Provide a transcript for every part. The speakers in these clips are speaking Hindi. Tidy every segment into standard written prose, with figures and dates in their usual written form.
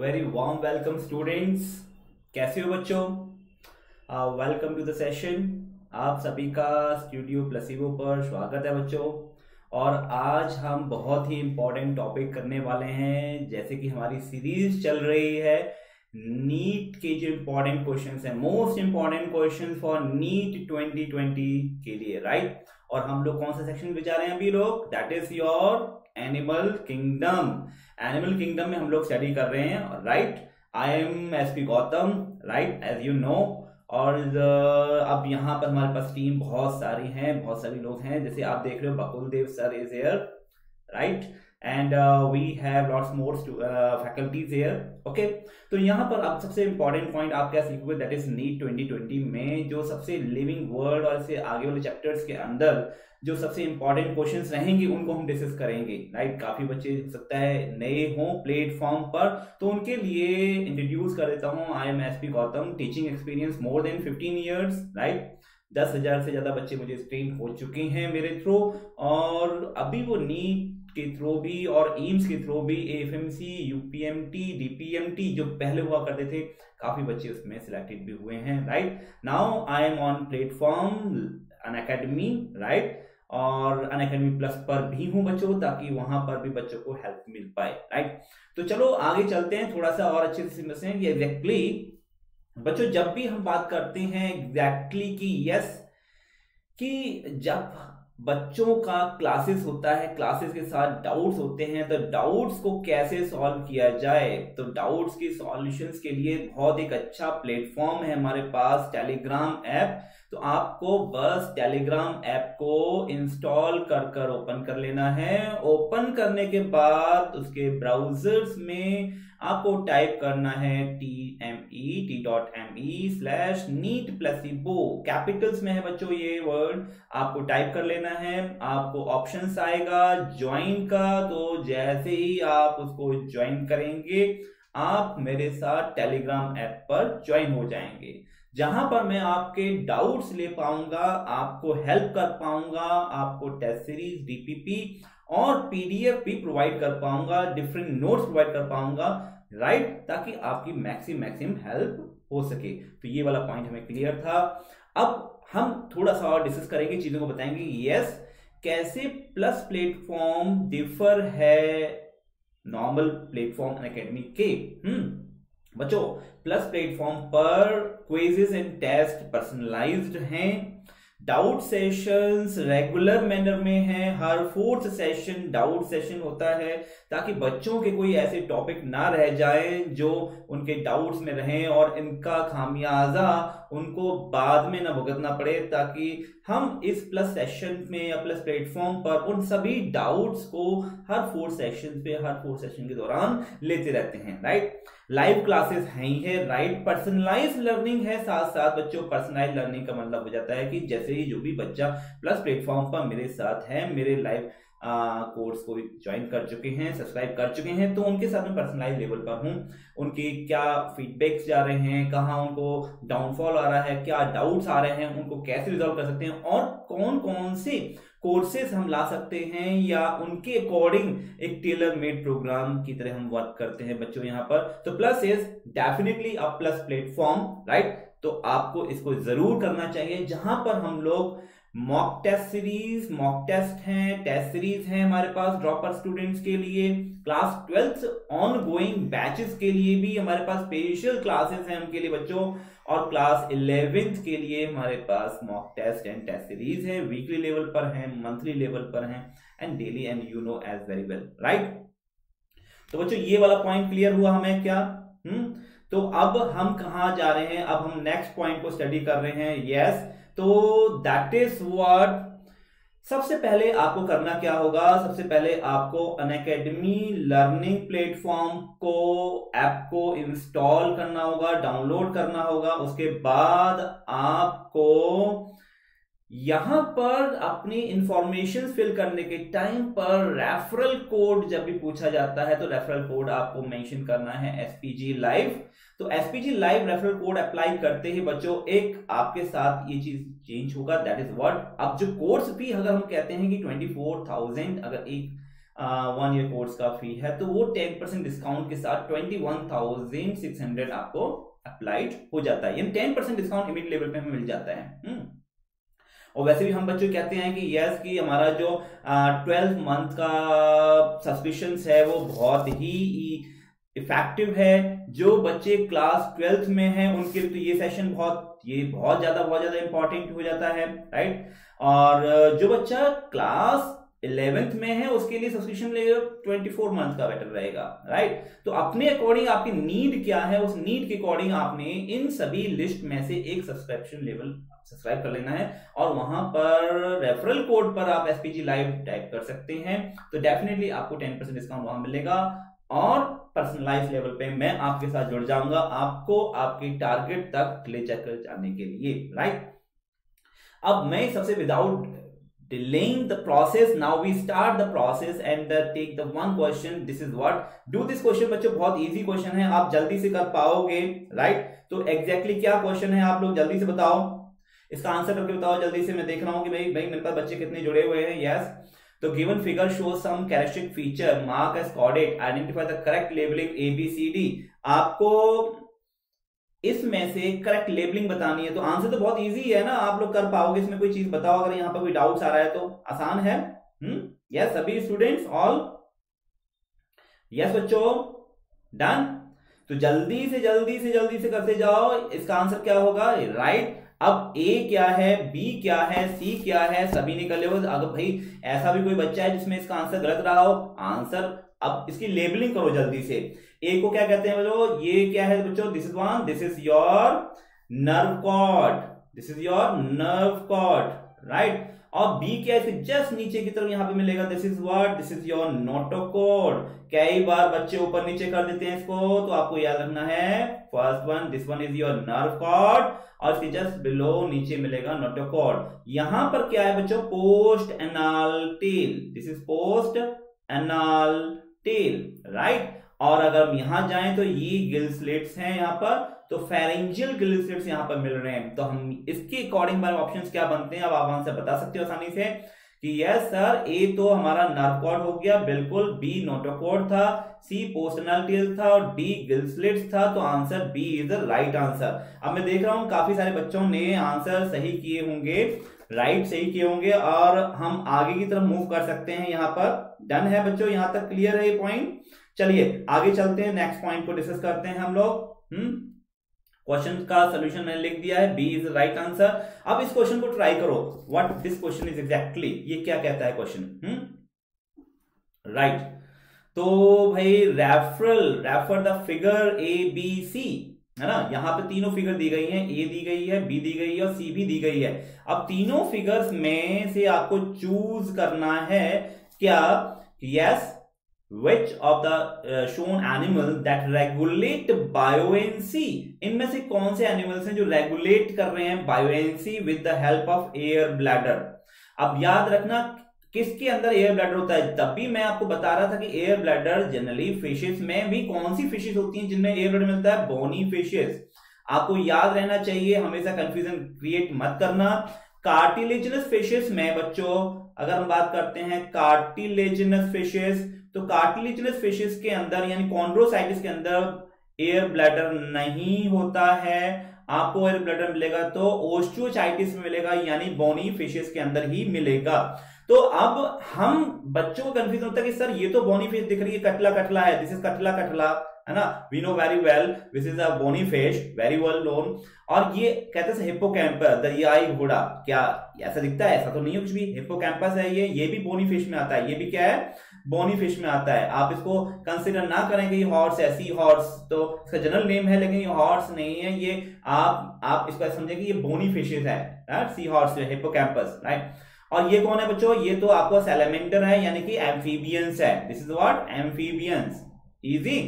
Very warm welcome students, कैसे हो बच्चों? Welcome to the session. आप सभी का स्टूडियो प्लेसिबो पर स्वागत है बच्चों. और आज हम बहुत ही इम्पोर्टेंट टॉपिक करने वाले हैं. जैसे कि हमारी सीरीज चल रही है नीट के जो इम्पोर्टेंट क्वेश्चंस हैं, most important questions for NEET 2020 के लिए, राइट. और हम लोग कौन सा सेक्शन पे जा रहे हैं अभी लोग? That is your animal kingdom. Animal kingdom में हम लोग स्टडी कर रहे हैं, right. I am S.P. Gautam, right, as you know. और अब यहाँ पर हमारे पास टीम बहुत सारी है, बहुत सारे लोग हैं. जैसे आप देख रहे हो Bakul Dev sir is here, right, and we have lots more faculties here, okay. तो यहाँ पर आप सबसे इम्पोर्टेंट पॉइंट आप क्या सीखोगे, दैट इज नीट 2020 में जो सबसे लिविंग वर्ड और इससे आगे वाले चैप्टर्स के अंदर जो सबसे इम्पोर्टेंट क्वेश्चंस रहेंगे उनको हम डिस्कस करेंगे, राइट. काफी बच्चे हो सकता है नए हों प्लेटफॉर्म पर, तो उनके लिए इंट्रोड्यूस कर देता हूँ. I am S.P. Gautam, teaching experience more than 15 years, right. 10,000 से ज्यादा बच्चे मुझे ट्रेन हो चुके हैं मेरे थ्रू, और अभी वो नीट के थ्रू भी और एम्स के थ्रू भी AFMC, UPMT, DPMT जो पहले हुआ करते थे, काफी बच्चे उसमें सिलेक्टेड भी हुए हैं, right. Now I am on platform Unacademy, right, और अनअकैडमी प्लस पर भी हूं बच्चों, ताकि वहां पर भी बच्चों को हेल्प मिल पाए, राइट. तो चलो आगे चलते हैं, थोड़ा सा और अच्छे से समझते हैं कि एग्जैक्टली बच्चों जब भी हम बात करते हैं एग्जैक्टली कि यस कि जब बच्चों का क्लासेस होता है, क्लासेस के साथ डाउट्स होते हैं, तो डाउट्स को कैसे सॉल्व किया जाए. तो डाउट्स के सॉल्यूशंस के लिए बहुत एक अच्छा प्लेटफॉर्म है हमारे पास, टेलीग्राम ऐप. तो आपको बस टेलीग्राम ऐप को इंस्टॉल कर ओपन कर लेना है. ओपन करने के बाद उसके ब्राउजर्स में आपको टाइप करना है t.me/NEET placebo, कैपिटल्स में है बच्चों ये वर्ड, आपको टाइप कर लेना है. आपको ऑप्शंस आएगा ज्वाइन का, तो जैसे ही आप उसको ज्वाइन करेंगे आप मेरे साथ टेलीग्राम ऐप पर ज्वाइन हो जाएंगे, जहां पर मैं आपके डाउट्स ले पाऊंगा, आपको हेल्प कर पाऊंगा, आपको टेस्ट सीरीज, DPP और PDF भी प्रोवाइड कर पाऊंगा, डिफरेंट नोट्स प्रोवाइड कर पाऊंगा, राइट, ताकि आपकी मैक्सिमम हेल्प हो सके. तो ये वाला पॉइंट हमें क्लियर था. अब हम थोड़ा सा और डिस्कस करेंगे, चीजों को बताएंगे यस कैसे प्लस प्लेटफॉर्म डिफर है नॉर्मल प्लेटफॉर्म अनअकैडमी के. बच्चों प्लस प्लेटफॉर्म पर क्विज़ेस एंड टेस्ट पर्सनलाइज्ड हैं, डाउट सेशंस रेगुलर मैनर में हैं, हर 4th सेशन डाउट सेशन होता है, ताकि बच्चों के कोई ऐसे टॉपिक ना रह जाए जो उनके डाउट्स में रहें और इनका खामियाजा उनको बाद में ना भुगतना पड़े, ताकि हम इस प्लस सेशन में या प्लस प्लेटफॉर्म पर उन सभी डाउट्स को हर 4 सेशन के दौरान लेते रहते हैं, राइट. लाइव क्लासेस हैं ही है, राइट. पर्सनलाइज लर्निंग है साथ साथ बच्चों. पर्सनलाइज लर्निंग का मतलब हो जाता है कि जैसे ही जो भी बच्चा प्लस प्लेटफॉर्म पर मेरे साथ है, मेरे लाइव कोर्स को ज्वाइन कर चुके हैं, सब्सक्राइब कर चुके हैं, तो उनके साथ में पर्सनलाइज लेवल पर हूँ. उनके क्या फीडबैक्स जा रहे हैं, कहाँ उनको डाउनफॉल आ रहा है, क्या डाउट्स आ रहे हैं, उनको कैसे रिजॉल्व कर सकते हैं, और कौन कौन से कोर्सेस हम ला सकते हैं, या उनके अकॉर्डिंग एक टेलर मेड प्रोग्राम की तरह हम वर्क करते हैं बच्चों यहाँ पर. तो plus is definitely a plus platform, right. तो आपको इसको जरूर करना चाहिए, जहां पर हम लोग मॉक टेस्ट सीरीज हैं हमारे पास ड्रॉपर स्टूडेंट्स के लिए, क्लास 12th ऑनगोइंग बैचेस के लिए भी हमारे पास स्पेशल क्लासेस हैं उनके लिए बच्चों, और क्लास 11th के लिए हमारे पास mock test and test series है. वीकली लेवल पर हैं, मंथली लेवल पर हैं, and daily, and you know as very well, right. तो बच्चों ये वाला पॉइंट क्लियर हुआ हमें क्या. तो अब हम कहाँ जा रहे हैं, अब हम नेक्स्ट पॉइंट को स्टडी कर रहे हैं, यस. तो दैट इज व्हाट सबसे पहले आपको करना क्या होगा. सबसे पहले आपको अनअकैडमी लर्निंग प्लेटफॉर्म को ऐप को इंस्टॉल करना होगा, डाउनलोड करना होगा. उसके बाद आपको यहां पर अपनी इंफॉर्मेशन फिल करने के टाइम पर रेफरल कोड जब भी पूछा जाता है, तो रेफरल कोड आपको मेंशन करना है SPG लाइव. तो SPG live referral code apply करते ही बच्चों एक आपके साथ ये चीज चेंज होगा, दैट इज व्हाट. अब जो कोर्स भी अगर हम कहते हैं कि 24,000 अगर एक वन ईयर कोर्स का फी है, तो वो 10% डिस्काउंट के साथ 21,600 आपको अप्लाइड हो जाता है, यानी 10% डिस्काउंट इमीडिएट लेवल पे हमें मिल जाता है। और वैसे भी हम बच्चों कहते हैं कि यस कि हमारा जो 12 मंथ का सब्सक्रिप्शन है वो बहुत ही इफेक्टिव है। जो बच्चे क्लास 12th में हैं उनके लिए तो ये सेशन बहुत ज़्यादा इम्पोर्टेंट हो जाता है, राइट। और जो बच्चा क्लास 11th में है उसके लिए सब्सक्रिप्शन लेगा 24 मंथ का बेटर रहेगा, राइट। तो अपने अकॉर्डिंग आपकी नीड क्या है, उस नीड के अकॉर्डिंग आपने इन सभी लिस्ट में से एक सब्सक्रिप्शन लेवल सब्सक्राइब कर लेना है और वहां पर रेफरल कोड पर आप एसपीजी लाइव टाइप कर सकते हैं, तो डेफिनेटली आपको 10% डिस्काउंट वहां मिलेगा। और पर्सनलाइज लेवल पे मैं आपके साथ जुड़ जाऊंगा आपको आपके टारगेट तक ले जाकर जाने के लिए, राइट। अब मैं सबसे without delaying the process, now we start the process and take the one question. This is what do this question बच्चों बहुत easy question है, आप जल्दी से कर पाओगे, right? तो exactly क्या question है आप लोग जल्दी से बताओ, इसका आंसर करके बताओ जल्दी से। मैं देख रहा हूँ कि भाई मेरे पास बच्चे कितने जुड़े हुए हैं। yes, तो given figure shows some characteristic feature, mark as coordinate, identify the correct labeling A B C D. आपको इसमें से करेक्ट लेबलिंग बतानी है, तो आंसर तो बहुत इजी है ना, आप लोग कर पाओगे। इसमें कोई चीज बताओ, अगर यहाँ पर कोई डाउट्स आ रहा है तो आसान है। यस सभी स्टूडेंट्स ऑल, यस बच्चों डन। तो जल्दी से करते जाओ। इसका आंसर क्या होगा, राइट। अब ए क्या है, बी क्या है, सी क्या है, सभी निकल ले। अगर भाई ऐसा भी कोई बच्चा है जिसमें इसका आंसर गलत रहा हो, आंसर अब इसकी लेबलिंग करो जल्दी से। ए को क्या कहते हैं बच्चों, ये क्या है बच्चों, this is one, this is your nerve cord, this is your nerve cord, right. और बी क्या है, जस्ट नीचे की तरफ यहाँ पे मिलेगा, this is what, this is your notochord. कई बार बच्चे ऊपर नीचे कर देते हैं इसको, तो आपको याद रखना है first one, this one is your nerve cord और इसके जस्ट बिलो नीचे मिलेगा नोटोकॉर्ड। यहां पर क्या है बच्चों, post anal tail, this is post anal tail, right. और अगर हम यहां जाए तो ये गिल स्लिट्स हैं यहाँ पर, तो फेरेंजियल गिल स्लिट्स यहाँ पर मिल रहे हैं। तो हम इसके अकॉर्डिंग हमारे ऑप्शंस क्या बनते हैं, अब आप आंसर बता सकते हो आसानी से कि यस सर ए तो हमारा नर्व कॉर्ड हो गया बिल्कुल, बी नोटोकॉर्ड था, सी पोस्टनल टेल था और डी गिल स्लिट्स था। तो answer B is the right answer. अब मैं देख रहा हूँ काफी सारे बच्चों ने आंसर सही किए होंगे, राइट सही किए होंगे, और हम आगे की तरफ मूव कर सकते हैं यहाँ पर। डन है बच्चों, यहाँ तक क्लियर है ये पॉइंट। चलिए आगे चलते हैं, नेक्स्ट पॉइंट को डिस्कस करते हैं हम लोग। क्वेश्चन का सोल्यूशन मैंने लिख दिया है, बी इज राइट आंसर। अब इस क्वेश्चन को ट्राई करो, what this question is exactly, ये क्या कहता है क्वेश्चन, राइट। तो भाई refer the figure A B C, है ना, यहाँ पे तीनों फिगर दी गई हैं, ए दी गई है, बी दी गई है और सी भी दी गई है। अब तीनों फिगर्स में से आपको चूज करना है क्या, yes Which of the shown animal that regulate buoyancy, इनमें से कौन से एनिमल्स हैं जो रेगुलेट कर रहे हैं buoyancy with the help of air bladder. अब याद रखना किसके अंदर एयर ब्लैडर होता है, तब भी मैं आपको बता रहा था कि एयर ब्लैडर जनरली फिशेस में भी, कौन सी फिशेस होती हैं जिनमें एयर ब्लैडर मिलता है, बोनी फिशेस। आपको याद रहना चाहिए, हमेशा कंफ्यूजन क्रिएट मत करना। कार्टिलेजनस फिशेस में बच्चों, अगर हम बात करते हैं कार्टिलेजनस फिशेस, तो कार्टिलेजनस फिशेस के अंदर यानी कॉन्ड्रोसाइटिस के अंदर एयर ब्लैडर नहीं होता है, आपको एयर ब्लैडर मिलेगा तो ओस्टियोचाइटिस में मिलेगा, यानी बोनी फिशेस के अंदर ही मिलेगा। तो अब हम बच्चों को कंफ्यूजन होता है कि सर ये तो बोनी फिश दिख रही है, कटला है, दिस इज कटला, है ना, we know very well this is a bony fish, very well known. और ये कहते हैं हिप्पोकैम्पस, दरियाई घोड़ा, क्या ऐसा दिखता है, ऐसा तो नहीं है कुछ भी, हिप्पोकैम्पस है ये भी बोनी फिश में आता है, ये भी क्या है बोनी फिश में आता है। आप इसको कंसिडर ना करें कि ये हॉर्स है, सी हॉर्स तो इसका जनरल नेम है लेकिन ये हॉर्स नहीं है, ये आप इसको समझें कि ये बोनी फिशेस है, सी हॉर्स है हिप्पोकैम्पस, राइट। और ये कौन है बच्चों, ये तो आपको सैलामेंडर है, यानी कि एम्फीबियंस है, this is what amphibians, easy.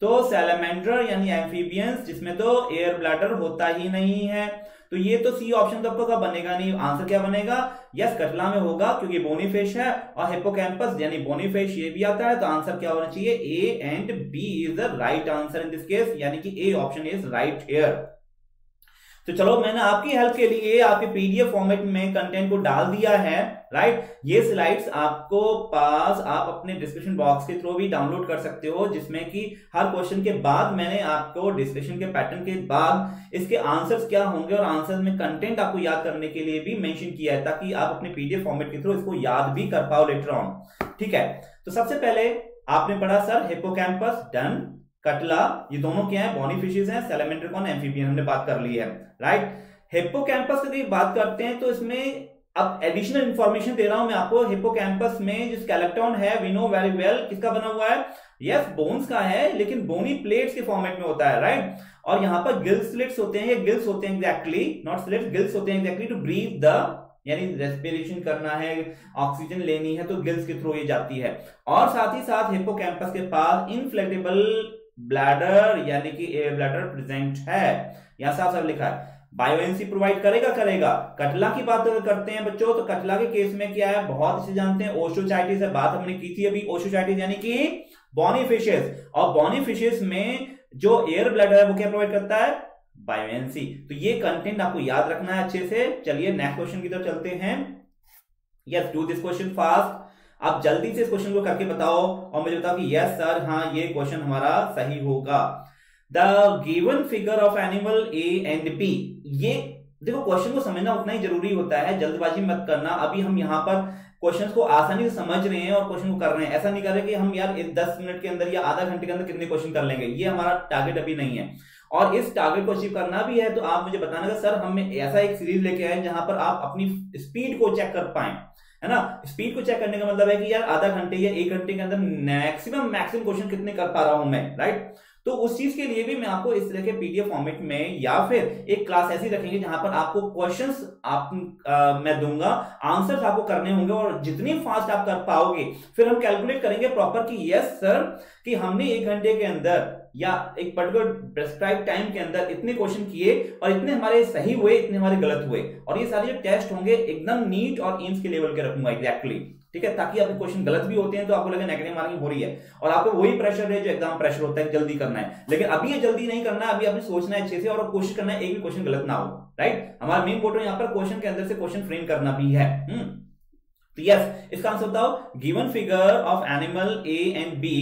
तो सैलामेंडर यानी एम्फीबियंस जिसमें तो एयर ब्लैडर होता ही नहीं है, तो ये तो सी ऑप्शन तो आपको का बनेगा नहीं। आंसर क्या बनेगा, यस कटला में होगा क्योंकि बोनी फिश है, और हिप्पोकैम्पस यानी बोनी फिश ये भी आता है। तो आंसर क्या होना चाहिए, A and B is the right answer in this case, यानी कि A option is right here. तो चलो मैंने आपकी हेल्प के लिए आपके पीडीएफ फॉर्मेट में कंटेंट को डाल दिया है, राइट। ये स्लाइड्स आपको पास आप अपने डिस्क्रिप्शन बॉक्स के थ्रू भी डाउनलोड कर सकते हो, जिसमें कि हर क्वेश्चन के बाद मैंने आपको डिस्कशन के पैटर्न के बाद इसके आंसर्स क्या होंगे और आंसर्स में कंटेंट आपको याद करने के लिए भी मेंशन किया है, ताकि आप अपने पीडीएफ फॉर्मेट के थ्रू इसको याद भी कर पाओ लेटर ऑन, ठीक है। तो सबसे पहले आपने पढ़ा सर हिप्पोकैम्पस, डन। कटला, ये दोनों क्या है, बॉनीफिशेस हैं। सैलेमेंडर कौन, एम्फीबियन, हमने बात कर ली है, राइट। हिप्पोकैम्पस की बात करते हैं तो इसमें अब एडिशनल इंफॉर्मेशन दे रहा हूं मैं आपको। हिप्पोकैम्पस में जो स्केलेटन है वी नो वेरी वेल, किसका बना हुआ है, यस बोन्स का है, लेकिन बोनी प्लेट्स के फॉर्मेट में होता है, राइट। और यहां पर गिल स्लिट्स होते हैं, ये गिल्स होते हैं एग्जैक्टली, नॉट स्लिट्स, गिल्स होते हैं एग्जैक्टली टू ब्रीथ द, यानी रेस्पिरेशन करना है, ऑक्सीजन लेनी है तो गिल्स के थ्रू ये जाती है। और साथ ही साथ हिप्पोकैम्पस के पास इनफ्लेटेबल ब्लैडर यानी कि एयर ब्लैडर प्रेजेंट है, यहां साफ साफ लिखा है। बायोएनसी प्रोवाइड करेगा करेगा। कटला की बात करते हैं बच्चों, तो कटला के केस में क्या है, बहुत अच्छे जानते हैं ओशोचाइटिस है, बात हमने की थी अभी। ओशोचाइटिस यानी कि बॉनीफिशेस, और बॉनीफिशेस में जो एयर ब्लैडर है वो क्या प्रोवाइड करता है, बायोएनसी। तो ये कंटेंट आपको याद रखना है अच्छे से। चलिए नेक्स्ट क्वेश्चन की तरफ चलते हैं। Yes do this question fast, आप जल्दी से इस क्वेश्चन को करके बताओ और मुझे बताओ कि यस सर हाँ ये क्वेश्चन हमारा सही होगा। The given figure of animal A and B, ये देखो क्वेश्चन को समझना उतना ही जरूरी होता है, जल्दबाजी मत करना। अभी हम यहाँ पर क्वेश्चन को आसानी से समझ रहे हैं और क्वेश्चन को कर रहे हैं, ऐसा नहीं कर रहे कि हम यार 10 मिनट के अंदर या आधा घंटे के अंदर कितने क्वेश्चन कर लेंगे, ये हमारा टारगेट अभी नहीं है। और इस टारगेट को अचीव करना भी है तो आप मुझे बताना कि सर हमें ऐसा एक सीरीज लेके आए जहां पर आप अपनी स्पीड को चेक कर पाए, है ना। स्पीड को चेक करने का मतलब है कि यार आधा घंटे या 1 घंटे के अंदर मैक्सिमम क्वेश्चन कितने कर पा रहा हूं मैं, राइट। तो उस चीज के लिए भी मैं आपको इस तरह के पीडीएफ फॉर्मेट में या फिर एक क्लास ऐसी रखेंगे जहां पर आपको क्वेश्चंस मैं दूंगा, आंसर्स आपको करने होंगे और जितनी फास्ट आप कर पाओगे फिर हम कैलकुलेट करेंगे प्रॉपर कि यस सर कि हमने 1 घंटे के अंदर या एक पर्टिकुलर प्रेस्क्राइब टाइम के अंदर इतने क्वेश्चन किए और इतने हमारे सही हुए, इतने हमारे गलत हुए। और ये सारे जो टेस्ट होंगे एकदम नीट और एम्स के लेवल के रखूंगा एग्जैक्टली, ठीक है, ताकि आपके क्वेश्चन गलत भी होते हैं तो आपको लगे नेगेटिव मार्किंग हो रही है और आपको वही प्रेशर है जो एग्जाम प्रेशर होता है, जल्दी करना है। लेकिन अभी ये जल्दी नहीं करना है, अभी आपने सोचना है अच्छे से और कोशिश करना है एक भी क्वेश्चन गलत ना हो, राइट। हमारा मेन मोटो यहाँ पर क्वेश्चन के अंदर से क्वेश्चन फ्रेम करना भी है। तो यस इसका आंसर बताओ, given figure of animal A and B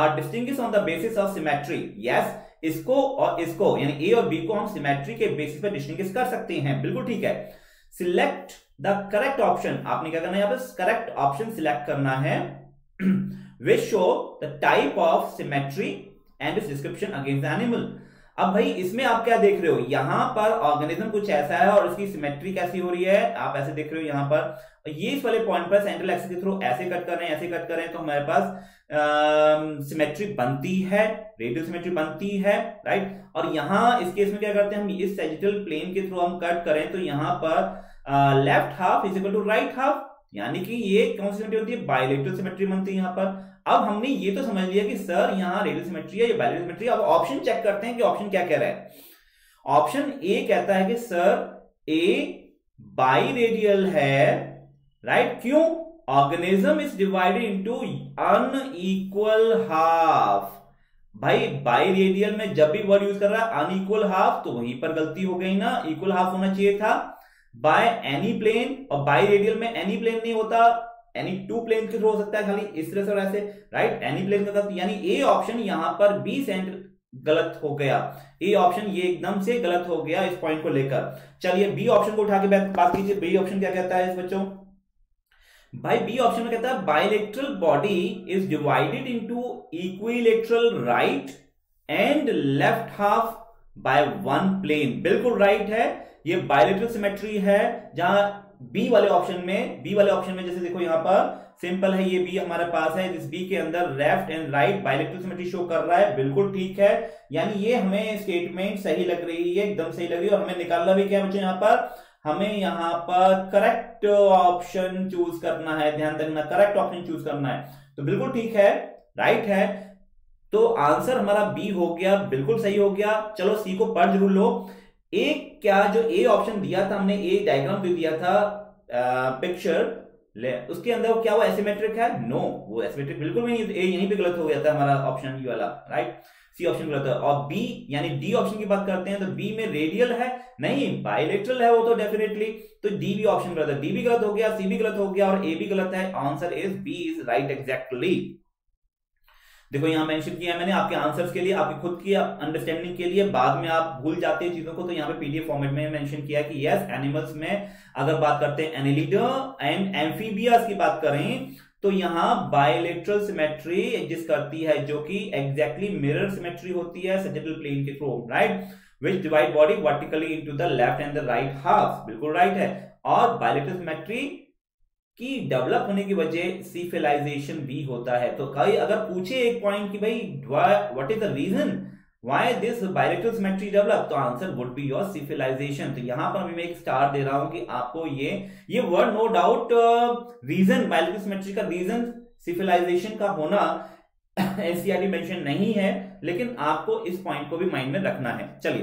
are distinguish on the basis of symmetry. Yes इसको और इसको यानी ए और बी को हम सिमेट्री के बेसिस पर डिस्टिंग्विश कर सकते हैं, बिल्कुल ठीक है। सिलेक्ट द करेक्ट ऑप्शन, आपने क्या करना है यहाँ पर करेक्ट ऑप्शन सिलेक्ट करना है, which show the type of symmetry and its description against the animal. अब भाई इसमें आप क्या देख रहे हो, यहां पर ऑर्गेनिज्म कुछ ऐसा है और इसकी सिमेट्री कैसी हो रही है आप ऐसे देख रहे हो। यहां पर ये इस वाले पॉइंट पर सेंट्रल एक्सिस के थ्रू ऐसे कट कर रहे हैं, ऐसे कट कर रहे हैं, तो हमारे पास सिमेट्री बनती है, रेडियल सिमेट्री बनती है, राइट। और यहां इस केस में क्या करते हैं हम, इस सेजिटल प्लेन के थ्रू हम कट करें तो यहां पर left half is equal to right half, यानी कि ये कौन सी सिमेट्री होती है, बायलैटरल सिमेट्री बनती है यहाँ पर। अब हमने ये तो समझ लिया कि सर यहाँ रेडियल सिमेट्री है, ये बायलैटरल सिमेट्री है। अब ऑप्शन चेक करते हैं कि ऑप्शन क्या कह रहा है। ऑप्शन ए कहता है कि सर ए बायरेडियल है, राइट। क्यों, organism is divided into unequal half. भाई बायरेडियल में जब भी वर्ड यूज कर रहा है अनइक्वल हाफ, तो वहीं पर गलती हो गई ना, इक्वल हाफ होना चाहिए था। बाय एनी प्लेन, और बाय रेडियल में एनी प्लेन नहीं होता, एनी टू प्लेन के थ्रू हो सकता है, खाली इस तरह से और ऐसे, राइट। एनी प्लेन का यानी ए ऑप्शन यहां पर बी सेंटर गलत हो गया, ए ऑप्शन ये एकदम से गलत हो गया इस पॉइंट को लेकर। चलिए बी ऑप्शन को उठा के बात कीजिए, बी ऑप्शन क्या कहता है इस बच्चों, भाई बी ऑप्शन में कहता है bilateral body is divided into equilateral right and left half by one plane, बिल्कुल राइट है। ये बायलैटरल सिमेट्री है जहां बी वाले ऑप्शन में जैसे देखो यहां पर सिंपल है, ये बी हमारे पास है, इस बी के अंदर left and right bilateral symmetry show कर रहा है, बिल्कुल ठीक है। यानी ये हमें स्टेटमेंट सही लग रही है, एकदम सही लग रही है। और हमें निकालना भी क्या है बच्चों, यहाँ पर हमें करेक्ट ऑप्शन चूज करना है, ध्यान रखना करेक्ट ऑप्शन चूज करना है, तो बिल्कुल ठीक है, राइट है। तो आंसर हमारा बी हो गया, बिल्कुल सही हो गया। चलो सी को पढ़ जरूर लो। एक क्या जो ए ऑप्शन दिया था हमने, ए डायग्राम जो दिया था पिक्चर, उसके अंदर वो क्या वो एसिमेट्रिक है, नो वो एसिमेट्रिक बिल्कुल भी नहीं, ए यहीं पे गलत हो गया था हमारा ऑप्शन बी वाला, राइट। सी ऑप्शन गलत है। और बी यानी डी ऑप्शन की बात करते हैं तो बी में रेडियल है नहीं, बायलेटरल है वो तो डेफिनेटली, तो डी भी ऑप्शन गलत है। डी भी गलत हो गया, सी भी गलत हो गया और ए भी गलत है। Answer is B is right exactly. देखो यहां मेंशन किया है मैंने आपके आंसर्स के लिए, आपकी खुद की अंडरस्टैंडिंग के लिए, बाद में आप भूल जाते हैं चीजों को, तो यहाँ पे पीडीएफ फॉर्मेट में मेंशन किया है कि यस एनिमल्स में अगर बात करते हैं एनिलिड एंड एम्फीबियस की बात करें तो यहाँ बायलेटरल सिमेट्री एग्जिस्ट करती है जो कि एग्जैक्टली मिरर सिमेट्री होती है सैजिटल प्लेन के through, right, which divide body vertically into the left and the right half, बिल्कुल राइट है। और बायलेटरल सिमेट्री की डेवलप होने की वजह सीफेलाइजेशन भी होता है। तो कहीं अगर पूछे एक पॉइंट कि भाई what is the reason why this bilateral symmetry develop, तो answer would be your cephalization. तो यहां पर मैं एक स्टार दे रहा हूं कि आपको ये word no doubt reason, bilateral symmetry का रीजन सीफेलाइजेशन का होना एनसीईआरटी मेंशन नहीं है, लेकिन आपको इस पॉइंट को भी माइंड में रखना है। चलिए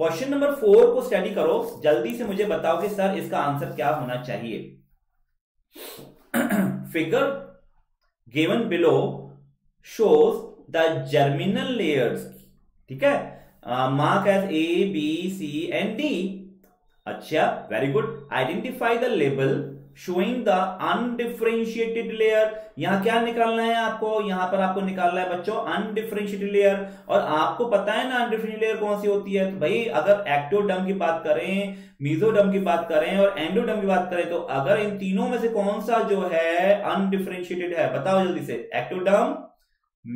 क्वेश्चन नंबर 4 को स्टडी करो, जल्दी से मुझे बताओ कि सर इसका आंसर क्या होना चाहिए। Figure given below shows the germinal layers, ठीक है, mark as A, B, C and D. अच्छा, very good. Identify the label showing the undifferentiated layer. यहां क्या निकालना है आपको, यहां पर आपको निकालना है बच्चों undifferentiated layer, और आपको पता है ना undifferentiated layer कौन सी होती है। तो भाई अगर एक्टोडर्म की बात करें, मेसोडर्म की बात करें और एंडोडर्म की बात करें, तो अगर इन तीनों में से कौन सा जो है अनडिफरेंशिएटेड है बताओ जल्दी से। एक्टोडर्म,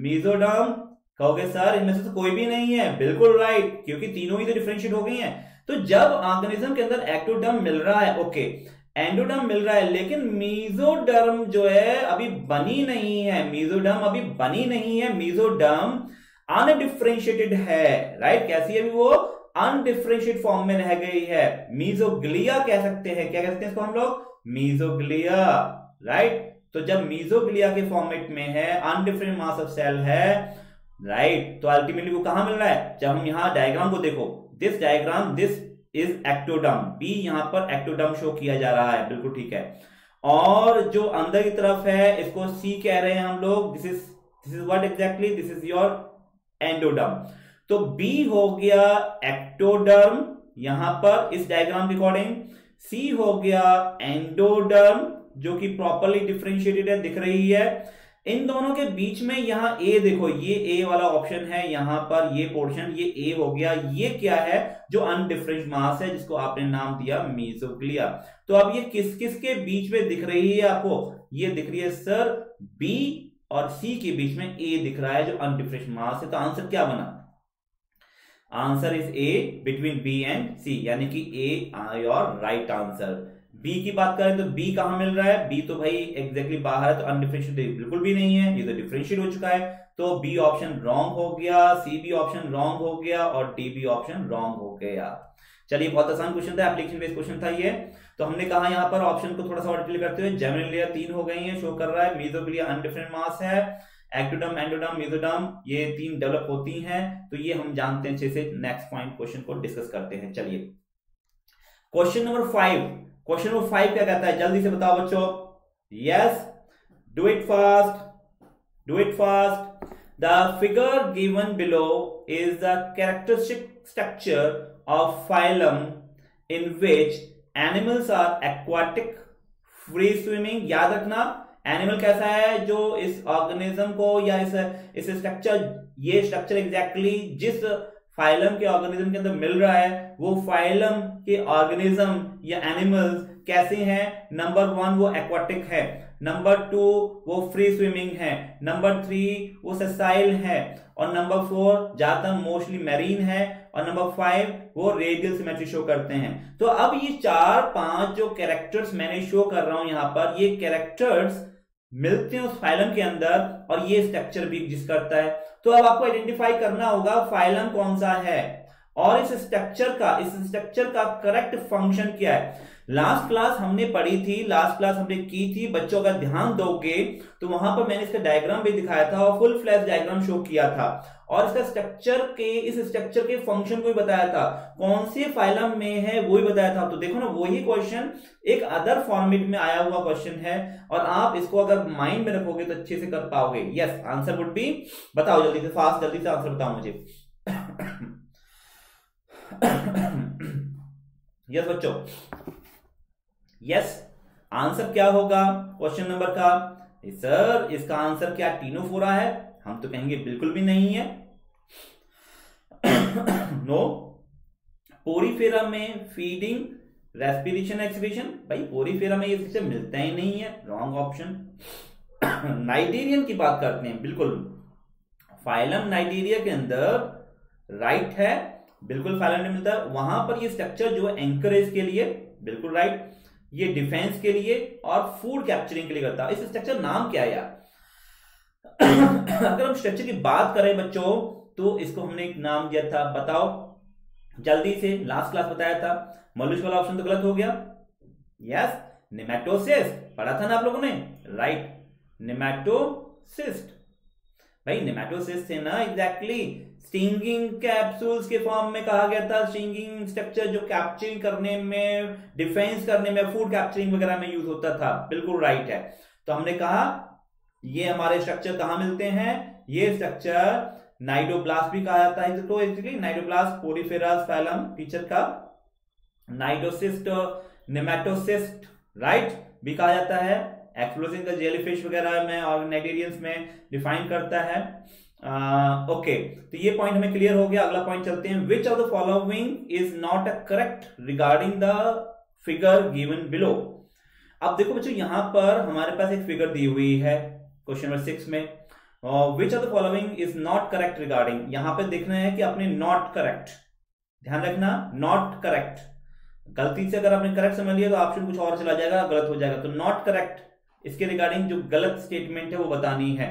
मेसोडर्म, कहोगे सर इनमें से तो कोई भी नहीं है, बिल्कुल राइट, क्योंकि तीनों ही तो डिफरेंशिएट हो गई हैं। तो जब ऑर्गेनिज्म के अंदर एक्टोडर्म मिल रहा है, ओके, एंडोडर्म मिल रहा है, लेकिन मेसोडर्म जो है अभी बनी नहीं है, मेसोडर्म अभी बनी नहीं है, मेसोडर्म अनडिफरेंशिएटेड है, राइट, कैसी है अभी वो अनडिफरेंशिएटेड फॉर्म में रह गई है, मेसोग्लिया कह सकते हैं, क्या कहते हैं इसको हम लोग, मेसोग्लिया, राइट। तो जब मेसोग्लिया के फॉर्मेट में है, अनडिफरेंट मास ऑफ सेल है, राइट, तो अल्टीमेटली वो कहां मिल रहा है, जब हम यहां डायग्राम को देखो, this diagram this is ectoderm, B यहां पर एक्टोडर्म शो किया जा रहा है, बिल्कुल ठीक है, और जो अंदर की तरफ है इसको सी कह रहे हैं हम लोग, this is what exactly, this is your endoderm. तो बी हो गया एक्टोडर्म यहां पर इस डायग्राम के अकॉर्डिंग, सी हो गया एंडोडर्म जो कि प्रॉपरली डिफरेंशिएटेड है, दिख रही है। इन दोनों के बीच में यहाँ ए देखो, ये ए वाला ऑप्शन है, यहाँ पर ये पोर्शन ये ए हो गया, ये क्या है जो अनडिफरेंट मास है जिसको आपने नाम दिया मेसोग्लिया। तो अब ये किस किस के बीच में दिख रही है आपको, ये दिख रही है सर बी और सी के बीच में ए दिख रहा है जो अनडिफरेंट मास है। तो आंसर क्या बना, answer is A between B and C, यानी कि A your right answer. B की बात करें तो बी कहां मिल रहा है, बी तो भाई एग्जैक्टली बाहर है, तो अनडिफरेंशिएटेड बिल्कुल भी नहीं है, ये तो डिफरेंशिएट हो चुका है, तो बी ऑप्शन रॉन्ग हो गया, सी भी ऑप्शन रॉन्ग हो गया और डी भी ऑप्शन रॉन्ग हो गया। चलिए बहुत आसान क्वेश्चन था, एप्लीकेशन बेस्ड क्वेश्चन था ये। तो हमने कहा यहाँ पर ऑप्शन को थोड़ा सा मल्टीप्लाई करते हुए जर्मिनल लेयर 3 हो गई है शो कर रहा है, मेसोग्लिया अनडिफरेंट मास है, एक्टोडर्म एंडोडर्म मेसोडर्म ये 3 डेवलप होती है, तो ये हम जानते हैं अच्छे से। नेक्स्ट पॉइंट क्वेश्चन को डिस्कस करते हैं। चलिए क्वेश्चन नंबर 5, क्वेश्चन नंबर 5 क्या कहता है जल्दी से बताओ बच्चों। Yes, do it fast, do it fast. The figure given below is the characteristic structure of phylum in which animals are aquatic free swimming. याद रखना एनिमल कैसा है जो इस ऑर्गेनिज्म को या इस स्ट्रक्चर, ये स्ट्रक्चर एग्जैक्टली जिस फाइलम के ऑर्गेनिज्म के अंदर मिल रहा है वो फाइलम के ऑर्गेनिज्म या एनिमल्स कैसे हैं। नंबर 1 वो एक्वाटिक है, नंबर 2 वो फ्री स्विमिंग है, नंबर 3 वो ससाइल है और नंबर 4 ज्यादातर मोस्टली मैरीन है और नंबर 5 वो रेडियल सिमेट्री शो करते हैं। तो अब ये 4-5 जो कैरेक्टर्स मैंने शो कर रहा हूं यहाँ पर, ये कैरेक्टर्स मिलते हैं उस फाइलम के अंदर और ये स्ट्रक्चर भी एग्जिस्ट करता है। तो अब आपको आइडेंटिफाई करना होगा फाइलम कौन सा है और इस स्ट्रक्चर का करेक्ट फंक्शन क्या है। लास्ट क्लास हमने पढ़ी थी, लास्ट क्लास हमने की थी, बच्चों का ध्यान दोगे तो वहां पर मैंने इसका डायग्राम भी दिखाया था और फुल फ्लैश डायग्राम शो किया था और इसका स्ट्रक्चर के फंक्शन को भी बताया था, कौन से फाइलम में है वो भी बताया था। तो देखो ना वही क्वेश्चन एक अदर फॉर्मेट में आया हुआ क्वेश्चन है और आप इसको अगर माइंड में रखोगे तो अच्छे से कर पाओगे। यस, आंसर वुड बी, बताओ जल्दी से, फास्ट जल्दी से आंसर बताओ मुझे। यस बच्चों, यस आंसर क्या होगा क्वेश्चन नंबर का? सर इसका आंसर क्या टीनोफोरा है? हम तो कहेंगे बिल्कुल भी नहीं है। नो, पोरीफेरा में फीडिंग, रेस्पिरेशन, एक्सक्रीशन, भाई पोरीफेरा में ये सबसे मिलता ही नहीं है, रॉन्ग ऑप्शन। नाइजीरियन की बात करते हैं, बिल्कुल फाइलम नाइजीरिया के अंदर राइट है, बिल्कुल फाइलम नहीं मिलता, वहां पर ये स्ट्रक्चर जो है एंकरेज के लिए बिल्कुल राइट, ये डिफेंस के लिए और फूड कैप्चरिंग के लिए करता है। इस स्ट्रक्चर नाम क्या है यार? अगर हम स्ट्रक्चर की बात करें बच्चों तो इसको हमने एक नाम दिया था, बताओ जल्दी से, लास्ट क्लास बताया था। मलुष वाला ऑप्शन तो गलत हो गया। यस, नेमेटोसिस्ट पढ़ा था ना आप लोगों ने, राइट नेमेटोसिस्ट। भाई नेमेटोसिस्ट है ना, एग्जैक्टली स्टिंगिंग कैप्सूल्स के फॉर्म में कहा गया था, स्टिंगिंग स्ट्रक्चर जो कैप्चरिंग करने में, डिफेंस करने में, फूड कैप्चरिंग वगैरह में यूज होता था, बिल्कुल राइट है। तो हमने कहा ये हमारे स्ट्रक्चर कहां मिलते हैं, ये स्ट्रक्चर नाइडोब्लास्ट भी कहा जाता है, तो नाइडोब्लास्ट पोरीफेरस फाइलम टीचर का, नाइडोसिस्ट, नेमेटोसिस्ट राइट भी कहा जाता है, एक्सप्लोसिन का जेलीफिश वगैरह में और नाइटेरियंस में डिफाइन करता है। ओके, तो ये पॉइंट हमें क्लियर हो गया। अगला पॉइंट चलते हैं, which of the following is not a correct regarding the figure given below. अब देखो बच्चों यहां पर हमारे पास एक फिगर दी हुई है क्वेश्चन नंबर 6 में, which of the following is not correct regarding, यहां पे देखना है कि आपने नॉट करेक्ट, ध्यान रखना नॉट करेक्ट, गलती से अगर आपने करेक्ट समझ लिया तो ऑप्शन कुछ और चला जाएगा, गलत हो जाएगा। तो नॉट करेक्ट, इसके रिगार्डिंग जो गलत स्टेटमेंट है वो बतानी है।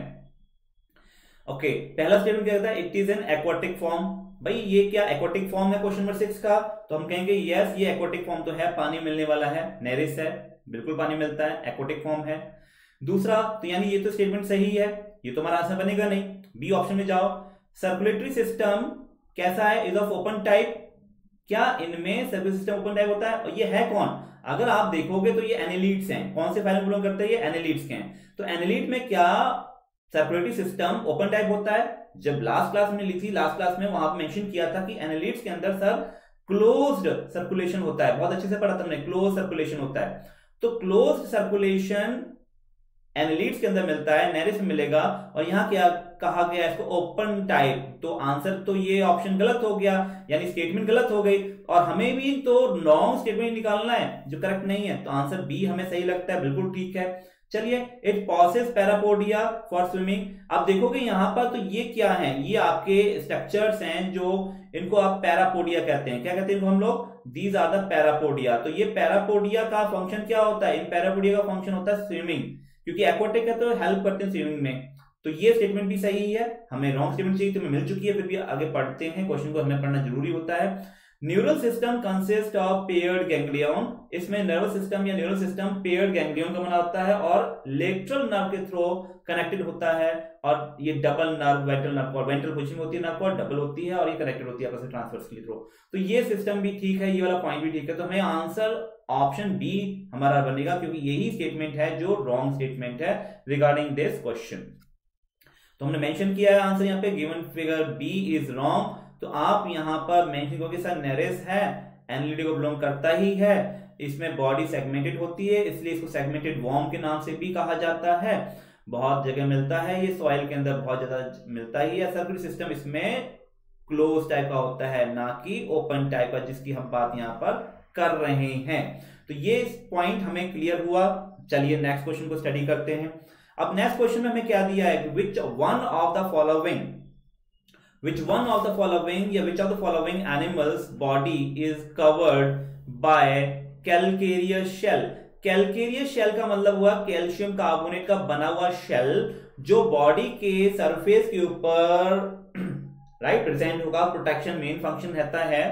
ओके, पहला स्टेटमेंट क्या कहता है, it is an aquatic form. भाई ये क्या एक्वाटिक फॉर्म है क्वेश्चन नंबर 6 का? तो हम कहेंगे यस ये एक्वाटिक फॉर्म तो है, पानी मिलने वाला है, नेरिस है, बिल्कुल पानी मिलता है, एक्वाटिक फॉर्म है। दूसरा, तो यानी ये तो स्टेटमेंट सही है, ये तो हमारा आंसर बनेगा नहीं, बी ऑप्शन में जाओ। सर्कुलेटरी सिस्टम कैसा है, इज ऑफ ओपन टाइप, क्या इनमें सर्कुलेटरी सिस्टम ओपन टाइप होता है? और ये है कौन? अगर आप देखोगे तो ये एनालिड्स हैं, कौन से फाइलम बिलोंग करते हैं, ये एनालिड्स के हैं। तो एनालिड में क्या सर्कुलेटरी सिस्टम ओपन टाइप होता है? जब लास्ट क्लास में ली थी, लास्ट क्लास में वहां पर मेंशन किया था कि एनालिड्स के अंदर सर क्लोज्ड सर्कुलेशन होता है, बहुत अच्छे से पढ़ा था हमने, क्लोज सर्कुलेशन होता है। तो क्लोज सर्कुलेशन एनालिड्स के अंदर मिलता है, नेरिस में मिलेगा, और यहां क्या कहा गया इसको, ओपन टाइप। तो आंसर तो ये ऑप्शन गलत हो गया, यानी स्टेटमेंट गलत हो गई, और हमें भी तो रॉन्ग स्टेटमेंट निकालना है जो करेक्ट नहीं है, तो आंसर बी हमें सही लगता है, बिल्कुल ठीक है। चलिए, it possess parapodia for swimming. आप देखोगे यहां पर तो ये क्या है, ये आपके स्ट्रक्चर्स हैं जो इनको आप पैरापोडिया कहते हैं, क्या कहते हैं हम लोग, दीज आर द पैरापोडिया। तो ये पैरापोडिया का फंक्शन क्या होता है, इन पैरापोडिया का फंक्शन होता है स्विमिंग, क्योंकि एक्वाटिक है तो हेल्प करते हैं स्विमिंग में। तो ये स्टेटमेंट भी सही है, हमें रॉन्ग स्टेटमेंट चाहिए तो हमें मिल चुकी है, फिर भी आगे पढ़ते हैं, क्वेश्चन को हमें पढ़ना जरूरी होता है। Neural system consist of paired ganglion, इसमें नर्वस सिस्टम या न्यूरल सिस्टम पेयर्ड गैंग्लियन का बना होता है और लेटरल नर्व के थ्रू कनेक्टेड होता है, और ये डबल नर्व, वेंट्रल नर्व, और वेंट्रल पोजीशन होती है नर्व और डबल होती है और ये कनेक्टेड होती है आपस में ट्रांसवर्स के थ्रू। तो ये सिस्टम भी ठीक है, ये वाला पॉइंट भी ठीक है, तो हमें आंसर ऑप्शन बी हमारा बनेगा, क्योंकि यही स्टेटमेंट है जो रॉन्ग स्टेटमेंट है रिगार्डिंग दिस क्वेश्चन। तो हमने मेंशन किया है आंसर यहाँ पे, given figure B is wrong. तो आप यहां पर मेंशन करोगे सर नेरिस है, एनालिड को बिलोंग करता ही है, इसमें बॉडी सेगमेंटेड होती है, इसलिए इसको सेगमेंटेड वॉर्म के नाम से भी कहा जाता है, बहुत जगह मिलता है, ये सॉइल के अंदर बहुत ज्यादा मिलता ही है। सर्कुलर सिस्टम इसमें क्लोज टाइप का होता है, ना कि ओपन टाइप का, जिसकी हम बात यहां पर कर रहे हैं। तो ये पॉइंट हमें क्लियर हुआ। चलिए नेक्स्ट क्वेश्चन को स्टडी करते हैं। अब नेक्स्ट क्वेश्चन में हमें क्या दिया है, which one of the following, which one of the following या which of the following animals body is covered by calcareous shell। calcareous shell का मतलब हुआ कैल्शियम कार्बोनेट का बना हुआ shell जो बॉडी के सरफेस के ऊपर राइट प्रेजेंट होगा, प्रोटेक्शन मेन फंक्शन रहता है।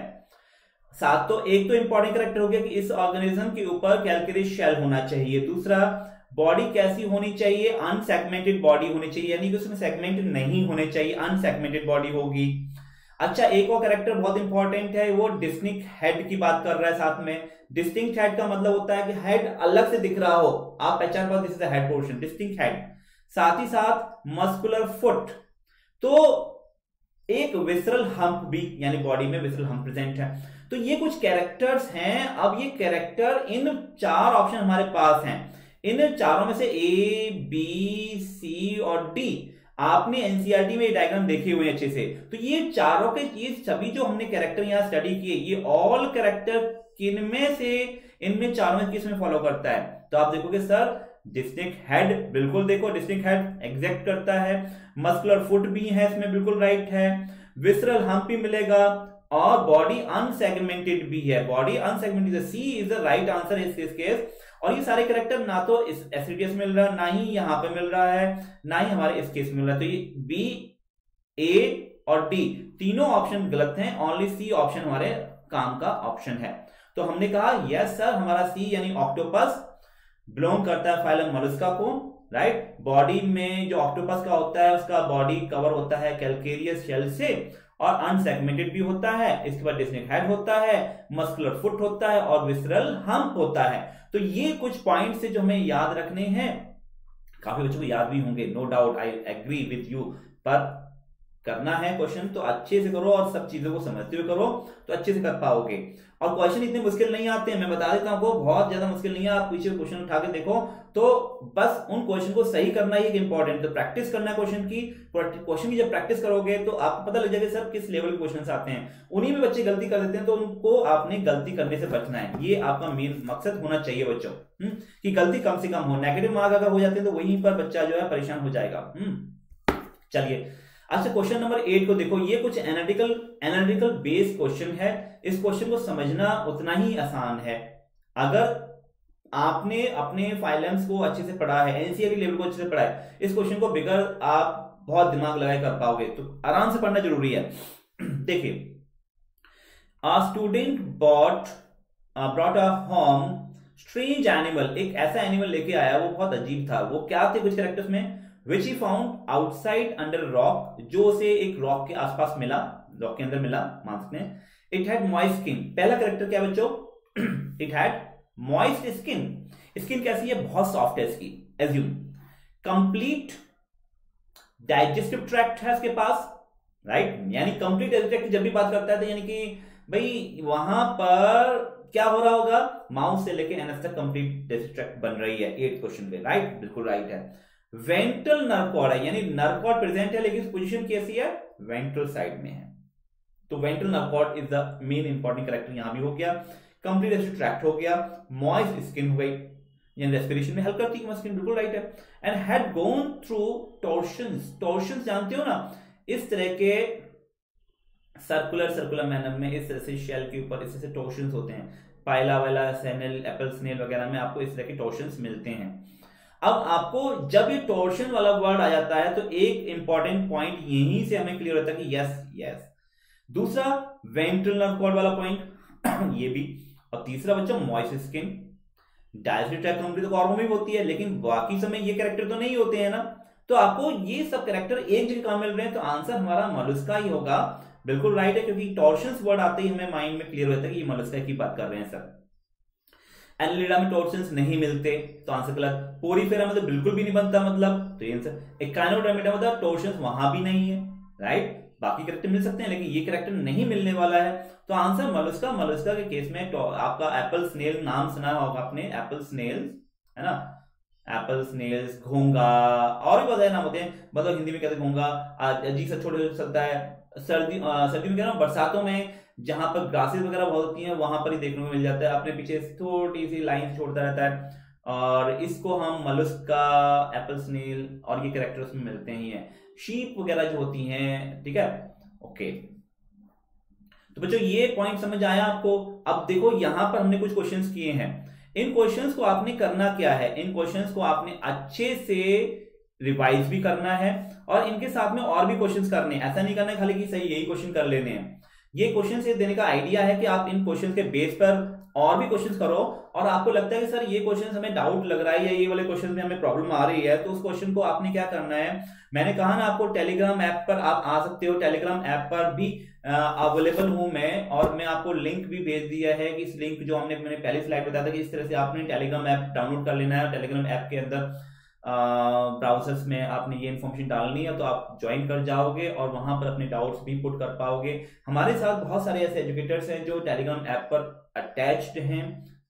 सात, तो एक तो इंपॉर्टेंट करेक्टर हो गया कि इस ऑर्गेनिज्म के ऊपर कैलकेरियस शेल होना चाहिए। दूसरा, बॉडी कैसी होनी चाहिए, अनसेगमेंटेड बॉडी होनी चाहिए, यानी कि उसमें सेगमेंटेड नहीं होने चाहिए, अनसेगमेंटेड बॉडी होगी। अच्छा, एक और कैरेक्टर बहुत इंपॉर्टेंट है, वो डिस्टिंक्ट हेड की बात कर रहा है साथ में। डिस्टिंक्ट हेड का मतलब होता है कि हेड अलग से दिख रहा हो, आप पहचान पाओ this is the head portion, distinct head. साथ ही साथ मस्कुलर फुट, तो एक विसरल हम्प भी, यानी बॉडी में विसरल हम्प प्रेजेंट है। तो ये कुछ कैरेक्टर्स हैं। अब ये कैरेक्टर, इन चार ऑप्शन हमारे पास हैं, इन चारों में से ए, बी, सी और डी, आपने एनसीईआरटी में ये डायग्राम देखे हुए हैं अच्छे से। तो ये चारों के, ये सभी जो हमने कैरेक्टर यहां स्टडी किए, ये ऑल कैरेक्टर किन में से, इनमें चारों में किस में फॉलो करता है? तो आप देखोगे सर डिस्टिंक्ट हेड, बिल्कुल देखो डिस्टिंक्ट हेड एग्जैक्ट करता है। मस्कुलर फुट भी है इसमें, बिल्कुल राइट है। विसरल हम्प भी मिलेगा और बॉडी अनसेगमेंटेड भी है, body unsegmented, C is the right answer इस केस। और ये सारे कैरेक्टर ना तो इस एसडीएस मिल रहा है, ना ही यहां पे मिल रहा है, ना ही हमारे इस केस में मिल रहा है। तो ये बी, ए और डी तीनों ऑप्शन गलत हैं, ओनली सी ऑप्शन हमारे काम का ऑप्शन है। तो हमने कहा यस सर, हमारा सी यानी ऑक्टोपस बिलोंग करता है फाइलम मोलस्का को, राइट। बॉडी में जो ऑक्टोपस का होता है उसका बॉडी कवर होता है कैलकेरियस शेल से और अनसेगमेंटेड भी होता है। इसके बाद डिस्टिंक्ट हेड होता है, मस्कुलर फुट होता है और विसरल हम्प होता है। तो ये कुछ पॉइंट्स है जो हमें याद रखने हैं। काफी बच्चों को याद भी होंगे, no doubt, I agree with you. पर करना है क्वेश्चन तो अच्छे से करो और सब चीजों को समझते हुए करो, तो अच्छे से कर पाओगे। और क्वेश्चन इतने मुश्किल नहीं आते हैं, मैं बता देता हूं आपको, बहुत ज्यादा मुश्किल नहीं है। आप पीछे क्वेश्चन उठा के देखो, तो बस उन क्वेश्चन को सही करना ही इंपॉर्टेंट। तो प्रैक्टिस करना है क्वेश्चन की, जब प्रैक्टिस करोगे तो आपको पता लग जाएगा सर किस लेवल के क्वेश्चन आते हैं। उन्हीं में बच्चे गलती कर देते हैं, तो उनको आपने गलती करने से बचना है, ये आपका मेन मकसद होना चाहिए बच्चों, कि गलती कम से कम हो। नेगेटिव मार्क अगर हो जाते हैं तो वहीं पर बच्चा जो है परेशान हो जाएगा। चलिए अच्छा, क्वेश्चन नंबर 8 को देखो। ये कुछ एनालिटिकल बेस्ड क्वेश्चन है। इस क्वेश्चन को समझना उतना ही आसान है, अगर आपने अपने फाइलम्स को अच्छे से पढ़ा है, एनसीईआरटी लेवल को अच्छे से पढ़ा है। इस क्वेश्चन को बिगर आप बहुत दिमाग लगाए कर पाओगे, तो आराम से पढ़ना जरूरी है। देखिए, a student brought a home strange animal, एक ऐसा एनिमल लेके आया वो बहुत अजीब था। वो क्या थे कुछ कैरेक्टर्स में? Which he found outside under rock, जो उसे एक रॉक के आसपास मिला, रॉक के अंदर मिला मांस में। It had moist skin, पहला करेक्टर क्या बच्चों? It had moist skin, skin कैसी है? बहुत सॉफ्ट है इसकी, assume। Complete digestive tract है इसके पास, right? यानी complete digestive tract जब भी बात करता है तो यानी कि भाई वहां पर क्या हो रहा होगा, माउथ से लेके एनस तक कंप्लीट डाइजेस्टिव ट्रैक्ट बन रही है। 8 क्वेश्चन पे, राइट, बिल्कुल राइट है। वेंट्रल नर्व कॉर्ड है, यानी नर्व कॉर्ड प्रेजेंट है लेकिन पोजीशन कैसी है? वेंट्रल साइड में है। तो ventral nerve cord is the main important character, यहां भी हो गया। कंप्लीट डाइजेस्टिव ट्रैक्ट हो गया, मॉइस्ट स्किन हो गई, यानी रेस्पिरेशन में हेल्प करती है स्किन, बिल्कुल राइट है। And had gone through torsions, torsions जानते हो ना, इस तरह के सर्कुलर मैनर में, इस तरह से शेल के ऊपर इस तरह से टॉर्शंस होते हैं। पाइला वाला, सेनेल, एप्पल स्नेल वगैरह में आपको इस तरह के टॉर्शंस मिलते हैं। अब आपको जब ये टॉर्शन वाला वर्ड आ जाता है तो एक इंपॉर्टेंट पॉइंट यहीं से हमें क्लियर होता है कि यस यस। दूसरा वेंट्रल नर्व कॉर्ड वाला पॉइंट ये भी, और तीसरा बच्चों moist skin. Digestive tract complete तो कॉर्म में होती है लेकिन बाकी समय ये कैरेक्टर तो नहीं होते हैं ना। तो आपको ये सब कैरेक्टर एक जगह कहां मिल रहे हैं, तो आंसर हमारा मोलस्का ही होगा, बिल्कुल राइट है। क्योंकि टॉर्शंस वर्ड आते ही हमें माइंड में क्लियर होता है कि ये मोलस्का की बात कर रहे हैं सर। एनालिडा में टॉर्शंस नहीं मिलते तो आंसर गलत। पोरीफेरा मतलब बिल्कुल भी नहीं बनता, मतलब तो ये आंसर। एकाइनोडर्मेटा मतलब टॉर्शंस वहां भी नहीं है, राइट। बाकी कैरेक्टर मिल सकते हैं लेकिन ये कैरेक्टर नहीं मिलने वाला है, तो आंसर मोलस्का। मोलस्का के केस में आपका एप्पल स्नेल, नाम सुना होगा आपने, एप्पल स्नेल्स है ना, एप्पल स्नेल्स, घोंगा और भी बहुत नाम होते हैं, मतलब हिंदी में कहते घोंगा, अजीब सा छोटे हो सकता है। सर्दी में कह रहा हूँ, बरसातों में जहां पर ग्रासेस वगैरह बहुत होती हैं वहां पर ही देखने को मिल जाता है, अपने पीछे छोटी सी लाइन छोड़ता रहता है। और इसको हम मोलस्का, एप्पल स्नेल और ये कैरेक्टर्स में मिलते ही हैं। शीप वगैरह जो होती हैं, ठीक है, ओके। तो बच्चों ये पॉइंट समझ आया आपको। अब देखो यहां पर हमने कुछ क्वेश्चंस किए हैं, इन क्वेश्चंस को आपने करना क्या है, इन क्वेश्चंस को आपने अच्छे से रिवाइज भी करना है और इनके साथ में और भी क्वेश्चंस करने हैं। ऐसा नहीं करना है खाली कि सही यही क्वेश्चन कर लेने हैं। ये क्वेश्चन देने का आइडिया है कि आप इन क्वेश्चन के बेस पर और भी क्वेश्चन करो और आपको लगता है कि सर ये क्वेश्चन हमें डाउट लग रहा है या ये वाले क्वेश्चन में हमें प्रॉब्लम आ रही है, तो उस क्वेश्चन को आपने क्या करना है, मैंने कहा ना आपको टेलीग्राम ऐप पर आप आ सकते हो, टेलीग्राम ऐप पर भी अवेलेबल हूं मैं, और मैं आपको लिंक भी भेज दिया है कि इस लिंक जो हमने मैंने पहले स्लाइड बताया था कि इस तरह से आपने टेलीग्राम ऐप डाउनलोड कर लेना है, टेलीग्राम ऐप के अंदर ब्राउजर्स में आपने ये इन्फॉर्मेशन डालनी है तो आप ज्वाइन कर जाओगे और वहां पर अपने डाउट्स भी पुट कर पाओगे। हमारे साथ बहुत सारे ऐसे एजुकेटर्स हैं जो टेलीग्राम ऐप पर अटैच्ड हैं,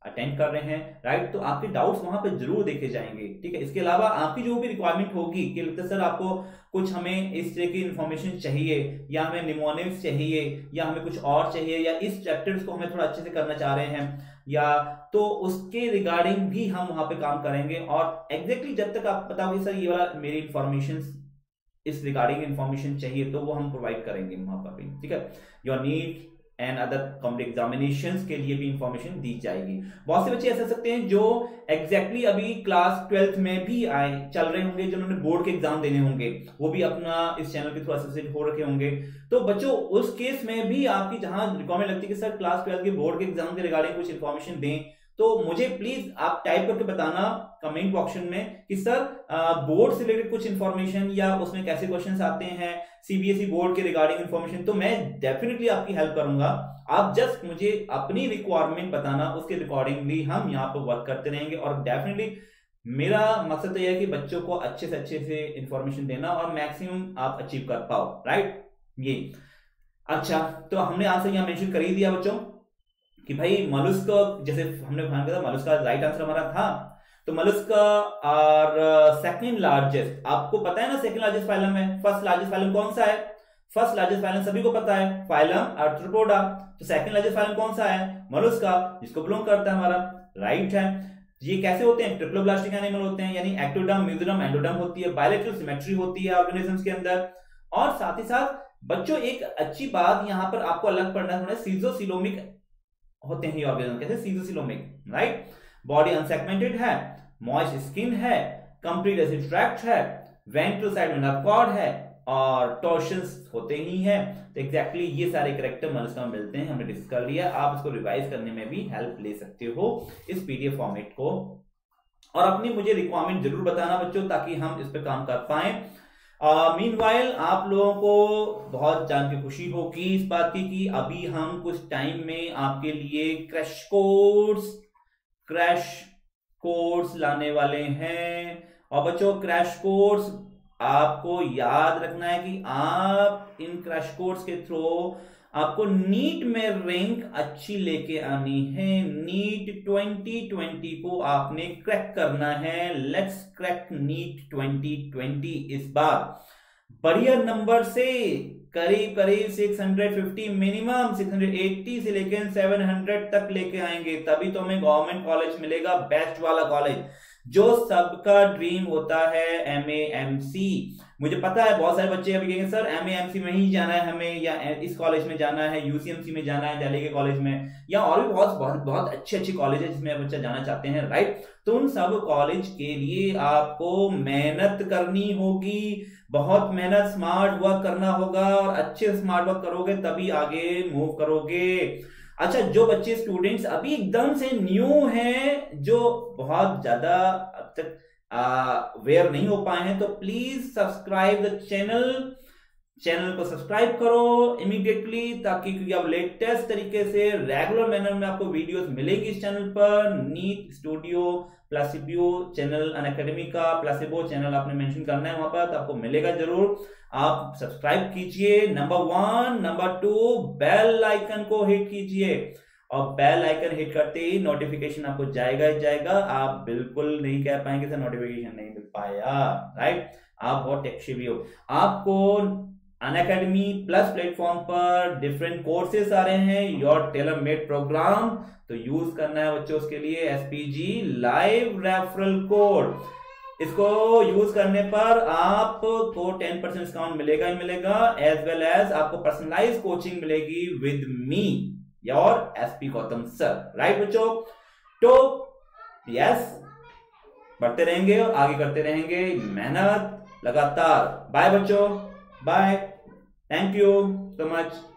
अटेंड कर रहे हैं, राइट। तो आपके डाउट्स वहां पे जरूर देखे जाएंगे, ठीक है। इसके अलावा आपकी जो भी रिक्वायरमेंट होगी कि लगता है सर आपको कुछ हमें इस तरह की इन्फॉर्मेशन चाहिए या हमें निमोनिम्स चाहिए या हमें कुछ और चाहिए या इस चैप्टर्स को हमें थोड़ा अच्छे से करना चाह रहे हैं या, तो उसके रिगार्डिंग भी हम वहां पे काम करेंगे। और एग्जैक्टली जब तक आप बताओगे सर ये वाला मेरी इन्फॉर्मेशन इस रिगार्डिंग इन्फॉर्मेशन चाहिए, तो वो हम प्रोवाइड करेंगे वहां पर भी, ठीक है। Your need and other competitive examinations के लिए भी इंफॉर्मेशन दी जाएगी। बहुत से बच्चे ऐसे सकते हैं जो एग्जैक्टली अभी क्लास 12th में भी आए चल रहे होंगे, जिन्होंने बोर्ड के एग्जाम देने होंगे, वो भी अपना इस चैनल पे थोड़ा सब्सक्राइब हो रखे होंगे। तो बच्चों उस केस में भी आपकी जहां रिक्वायरमेंट लगती है कि सर क्लास 12 के बोर्ड के एग्जाम के रिगार्डिंग कुछ इन्फॉर्मेशन दें, तो मुझे प्लीज आप टाइप करके बताना कमेंट बॉक्शन में कि सर बोर्ड से रिलेटेड कुछ इन्फॉर्मेशन या उसमें कैसे क्वेश्चंस आते हैं, सीबीएसई बोर्ड के रिगार्डिंग इन्फॉर्मेशन, तो मैं डेफिनेटली आपकी हेल्प करूंगा। आप जस्ट मुझे अपनी रिक्वायरमेंट बताना, उसके अकॉर्डिंगली हम यहाँ पर वर्क करते रहेंगे। और डेफिनेटली मेरा मकसद यह है कि बच्चों को अच्छे से इन्फॉर्मेशन देना और मैक्सिमम आप अचीव कर पाओ, राइट। ये अच्छा, तो हमने आंसर यहाँ मेंशन कर ही दिया बच्चों कि भाई मॉलस्क, जैसे हमने ध्यान किया था मॉलस्क का राइट आंसर हमारा था, तो मॉलस्क और सेकंड लार्जेस्ट, आपको पता है ना सेकंड लार्जेस्ट फाइलम है, फर्स्ट लार्जेस्ट फाइलम कौन सा है, फर्स्ट लार्जेस्ट फाइलम सभी को पता है, फाइलम आर्थ्रोपोडा। तो सेकंड लार्जेस्ट फाइलम कौन सा है, मॉलस्क का, जिसको बिलोंग करता है हमारा, राइट है। ये कैसे होते हैं, ट्रिप्लोब्लास्टिक एनिमल होते हैं, यानी एक्टोडर्म, म्यूजोडर्म, एंडोडर्म होती है, बायलैटरल सिमेट्री होती है ऑर्गेनिजम्स के अंदर। और साथ ही साथ बच्चों एक अच्छी बात यहाँ पर आपको अलग पढ़ना है, सीजोसिलोमिक होते हैं ये ऑर्गेनिज्म, कैसे सीजोसिलोमिक, राइट। बॉडी अनसेगमेंटेड है, मॉइस्ट स्किन है, कंप्लीट एसिड ट्रैक्ट है, वेंट्रोसाइड में कॉर्ड है और टॉर्शंस होते ही हैं। तो एग्जैक्टली ये सारे कैरेक्टर मॉलस्क में मिलते हैं, हमने डिस्कस कर लिया। आप इसको रिवाइज करने में भी हेल्प ले सकते हो इस पीडीएफ फॉर्मेट को, और अपनी मुझे रिक्वायरमेंट जरूर बताना बच्चों, ताकि हम इस पर काम कर पाए। मीनवाइल आप लोगों को बहुत जान के खुशी होगी इस बात की कि अभी हम कुछ टाइम में आपके लिए क्रैश कोर्स लाने वाले हैं। और बच्चों क्रैश कोर्स आपको याद रखना है कि आप इन क्रैश कोर्स के थ्रू आपको नीट में रैंक अच्छी लेके आनी है। नीट 2020 को आपने क्रैक करना है। लेट्स क्रैक नीट 2020 इस बार बढ़िया नंबर से, करीब करीब 650 मिनिमम 680 से लेकर 700 तक लेके आएंगे, तभी तो हमें गवर्नमेंट कॉलेज मिलेगा, बेस्ट वाला कॉलेज जो सबका ड्रीम होता है, MAMC। मुझे पता है बहुत सारे बच्चे अभी कहेंगे सर MAMC में ही जाना है हमें, या इस कॉलेज में जाना है, UCMC में जाना है दिल्ली के कॉलेज में, या और भी बहुत बहुत बहुत अच्छे अच्छे कॉलेज है जिसमें बच्चा जाना चाहते हैं, राइट। तो उन सब कॉलेज के लिए आपको मेहनत करनी होगी, बहुत मेहनत, स्मार्ट वर्क करना होगा, और अच्छे स्मार्ट वर्क करोगे तभी आगे मूव करोगे। अच्छा, जो बच्चे स्टूडेंट्स अभी एकदम से न्यू हैं, जो बहुत ज्यादा अब तक अवेयर नहीं हो पाए हैं, तो प्लीज सब्सक्राइब द चैनल को सब्सक्राइब करो इमीडिएटली, ताकि क्योंकि अब लेटेस्ट तरीके से रेगुलर मैनर में आपको वीडियोस मिलेगी इस चैनल पर। NEET studio placebo channel, Unacademy का प्लासिबो चैनल आपने मेंशन करना है वहां पर, तो आपको मिलेगा जरूर। आप सब्सक्राइब कीजिए, नंबर 1। नंबर 2, बेल आइकन को हिट कीजिए, और बेल आइकन हिट करते ही नोटिफिकेशन आपको जाएगा ही जाएगा। आप बिल्कुल नहीं कह पाएंगे सर नोटिफिकेशन नहीं मिल पाया, राइट। आप बहुत टेक्शी भी हो। आपको अनअकैडमी प्लस प्लेटफॉर्म पर डिफरेंट कोर्सेस आ रहे हैं, योर टेलर मेड प्रोग्राम, तो यूज करना है बच्चों उसके लिए SPG लाइव रेफरल कोड। इसको यूज करने पर आपको 10% डिस्काउंट मिलेगा ही मिलेगा, एज वेल एज आपको पर्सनलाइज कोचिंग मिलेगी with me your SP Gautam sir, right बच्चों। तो यस, बढ़ते रहेंगे और आगे करते रहेंगे मेहनत लगातार। बाय बच्चों, bye, thank you so much.